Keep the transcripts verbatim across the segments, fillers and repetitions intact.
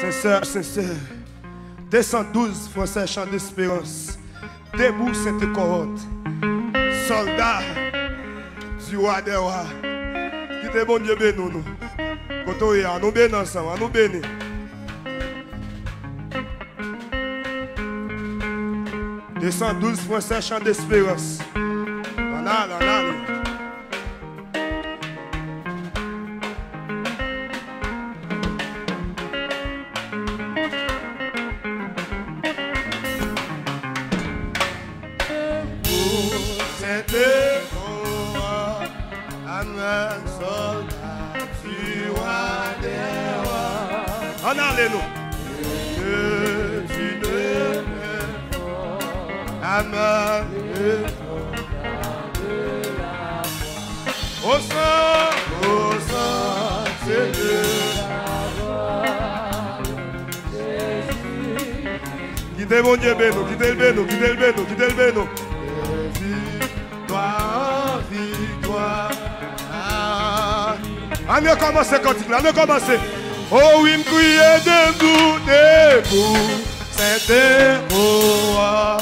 Sincère, sincère, deux cent douze Français Champ d'Espérance, debout cette cohorte, soldats du roi des rois, qui te bon Dieu bénou nous. Quand on est à nous bénir ensemble, à nous bénir. deux cent douze Français Champ d'Espérance. Là, là, là, là. Quittez mon Dieu béno, quittez le béno, quittez le béno, quittez le béno. Victoire, victoire. On a commencé le cantique, on a commencé. Oh oui, me crier debout, debout. C'était au roi.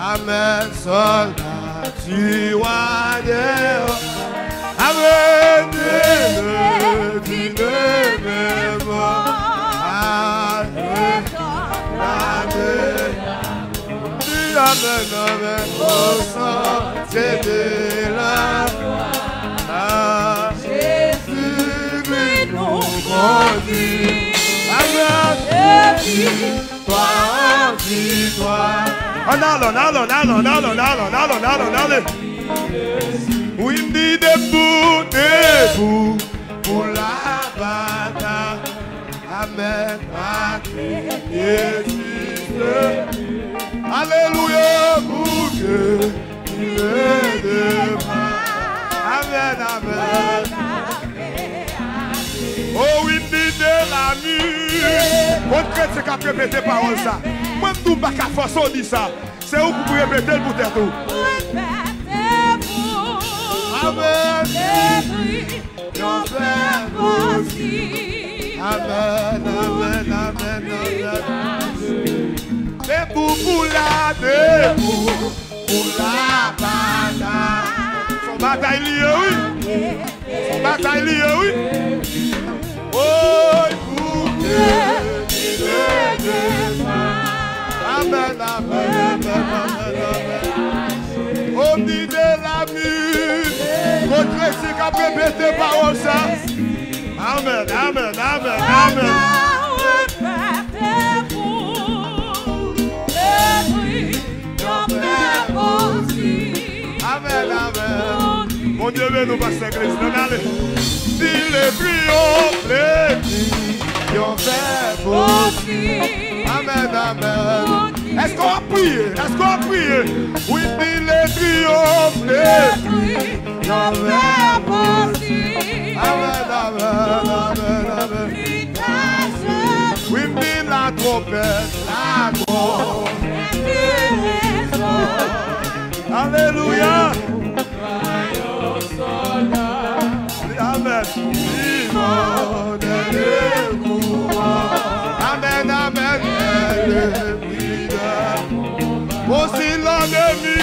Amen, soldat, tu roi des rois. Amen, Dieu, tu ne me vois. Au sentier de la gloire, Jésus-Christ nous conduit. Amen. Victoire, victoire. On allons, allons, allons, allons, allons, allons, allons. Oui, me dit debout, debout pour la bataille. Amen. Alléluia, pour Dieu, il est de moi. Amen, amen. Oh oui, dit de la nuit. On traite ce qu'a répété parole ça. Moi, je ne peux pas qu'à force on dit ça. C'est où pour répéter le bout de tout. Amen. Amen, amen, amen, amen. Debout pour la, debout pour la bataille. Son bataille liée, oui. Son bataille liée, oui. Oh, pour Dieu, il est de moi. Amen, amen, amen, amen. Au milieu de la mue, contre ce qu'a répété parole ça. Amen, amen, amen, amen. Amen, amen. Mon Dieu, nous passer Christ. Si les prions, les prions, fait aussi. Amen, amen. Est-ce qu'on a prié? Est-ce qu'on a prié? Oui, si les prions, les prions, fait aussi. Amen, amen, amen, amen. Oui, si la trompette, la trompette. Alléluia. Amen. Amen, amen. Aussi l'ennemi.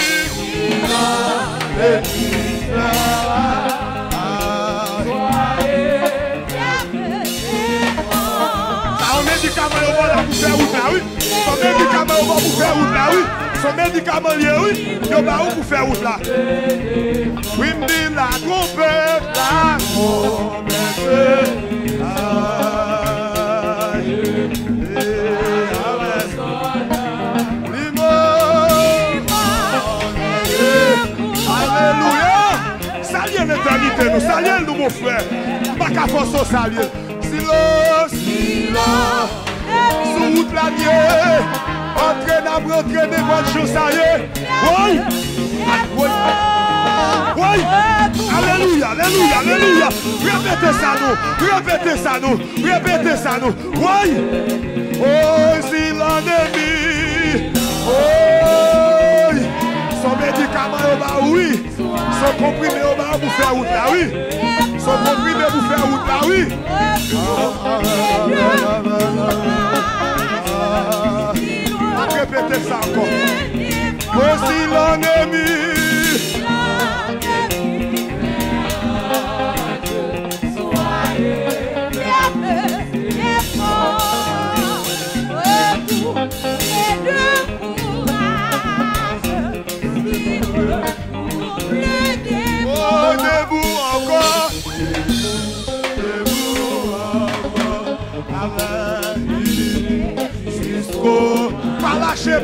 Son médicament va vous faire route là, oui. Son médicament lié, oui. Il va vous faire route là. Oui, me dit la trompette, la trompette. Aïe, amen. L'immense. Alléluia. Salut l'éternité, nous salut nous, mon frère. Pas qu'à force, salut. Silence, silence. Sous route la vie, entrez d'abord, entrez des bonnes choses à yeux. Oui, oui, alléluia, alléluia, alléluia. Répétez ça nous, répétez ça nous, répétez ça nous. Oui, oh, si l'ennemi, oh, son médicament au bas, oui. Son comprimé au bas, vous faire route là, oui. Son comprimé vous faire route là, oui.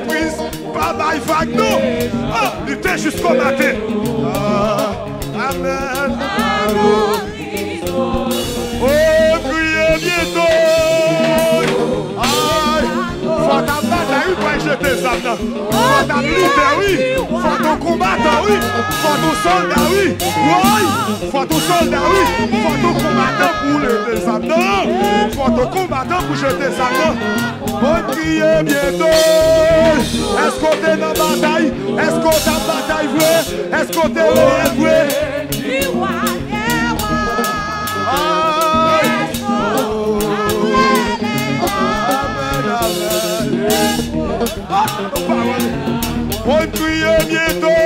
Prise, pas bail vague, non. Ah, lutter jusqu'au matin. Amen. Oh, priez bientôt. Aïe, faut ta bataille, pas jeter ça. Faut ta lutte, oui. Faut ton combattant, oui. Faut ton soldat, oui. Oui, faut ton soldat, oui. Faut ton combattant pour le désabonner. Faut ton combattant pour jeter ça. On crie bientôt. Est-ce qu'on est dans la bataille? Est-ce qu'on est dans la bataille vraie? Est-ce qu'on est dans vrai? On crie bientôt.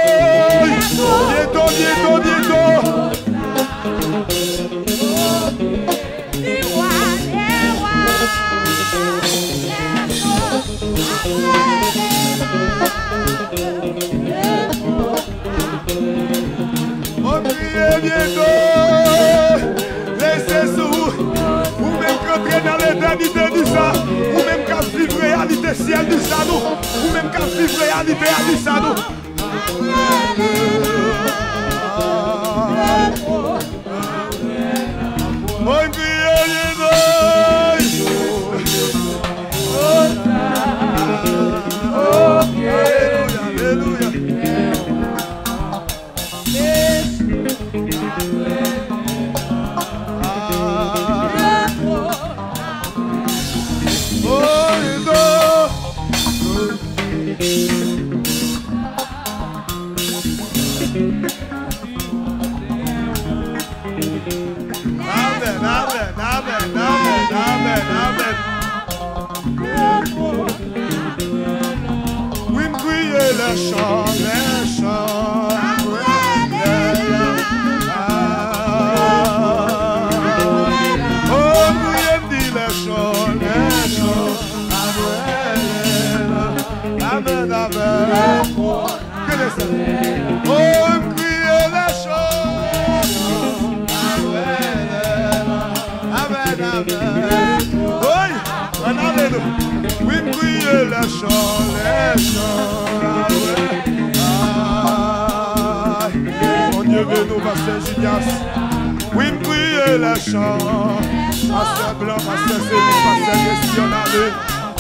Bientôt, bientôt, bientôt. Ou même qu'à vivre réalité ciel du Sado, ou même qu'à vivre réalité à du Sado. Oui, priez la chant. Pasteur blanc, pasteur séné, pasteur Jésus, on a vu.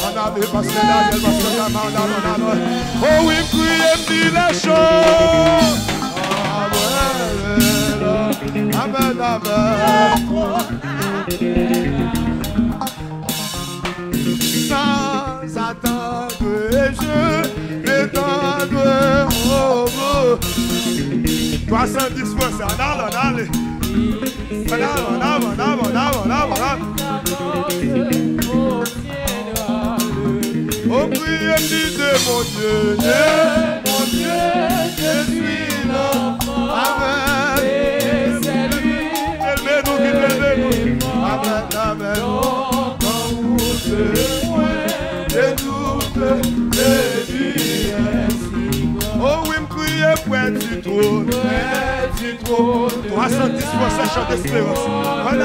On a vu, pasteur Daniel, pasteur Dama, on a vu, on a vu. Oh, oui, priez la chant. Amen, amen. Sans attendre, je m'étendre au mot. soixante-dix fois, ça n'a pas d'aller. On a, on a, on a, on a, on a, on a. On prie et dit de mon Dieu, mon Dieu, je suis l'enfant. Amen. C'est lui. Élevez-nous, élevez-nous. Amen, amen. Dans vous ce point, je doute de Dieu. Oh oui, me priez près du trône. trois cent dix fois ça chante espérance. On a, on a,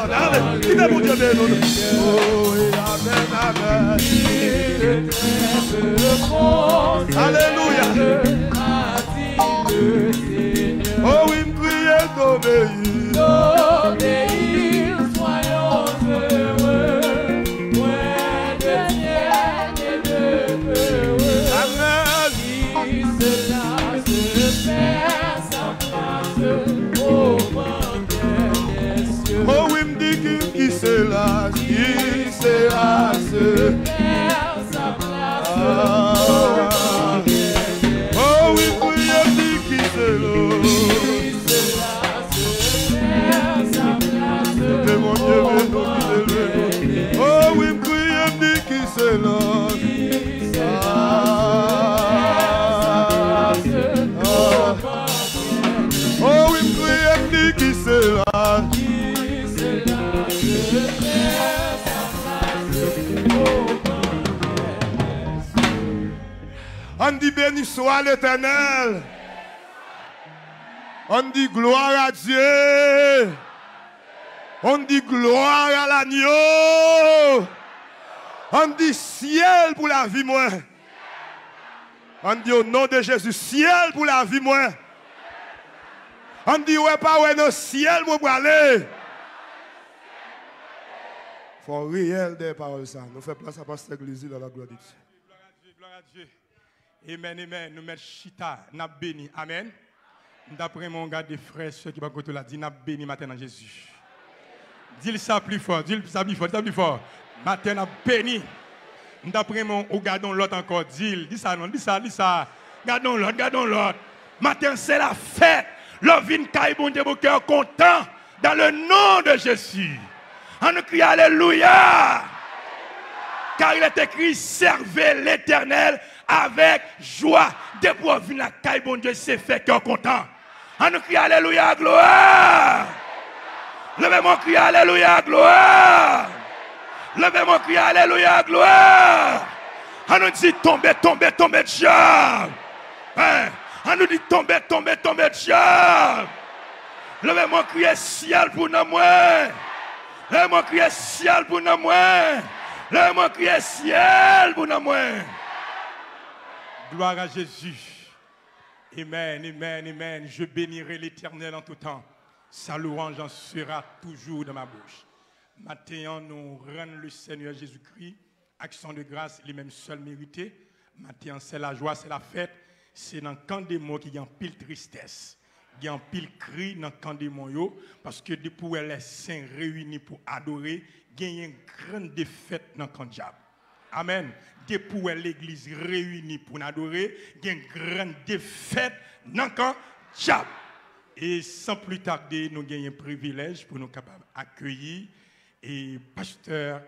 on a, qui est mon Dieu de nous. Oh, amen, amen. Alléluia. Oh, oui, me priez d'obéir. Lord, ah, On dit béni soit l'Éternel. On dit gloire à Dieu. On dit gloire à l'agneau. On dit ciel pour la vie moi. On dit au nom de Jésus, ciel pour la vie moi. On dit ouais pas ouais non, ciel pour aller. Faut réel des paroles ça. Nous faisons place à Pasteur Glizzy dans la gloire de Dieu. Gloire à Dieu, gloire à Dieu. Amen, amen. Nous mettons chita, nous béni. Amen. D'après mon gars des frères, ceux qui vont côté là, dit nous béni maintenant Jésus. Dis ça plus fort, dis ça plus fort, dis ça plus fort. Matin a béni. D'après mon, regardons l'autre encore. Dis, dis ça, non, dis ça, dis ça. Gardons l'autre, gardons l'autre. Matin c'est la fête. L'ovine caille bon de mon cœur content dans le nom de Jésus. On nous crie alléluia. Car il est écrit, servez l'Éternel avec joie. Dès pour venir la caille bon Dieu, c'est fait cœur content. On nous crie alléluia, gloire. Levez mon cri, alléluia, gloire. Levez mon cri, alléluia, gloire. On nous dit tombez, tombez, tombez de joie. Hein? On nous dit tombez, tombez, tombez de joie. Levez mon cri, ciel pour nous moi. Levez mon cri, ciel pour nous moi. Levez mon cri, ciel pour nous moi. Gloire à Jésus. Amen, amen, amen. Je bénirai l'Éternel en tout temps. Sa louange en sera toujours dans ma bouche. Maintenant, nous rendons le Seigneur Jésus-Christ. Action de grâce, les mêmes seuls mérités. Maintenant, c'est la joie, c'est la fête. C'est dans le camp des mots qu'il y a une pile tristesse. Il y a un pile cri dans le camp des mots. Parce que depuis les saints réunis pour adorer, il y a une grande défaite dans le camp diable. Amen. Depuis l'église réunie pour adorer, il y a une grande défaite dans le camp diable. Et sans plus tarder, nous gagnons un privilège pour nous capables d'accueillir et pasteur.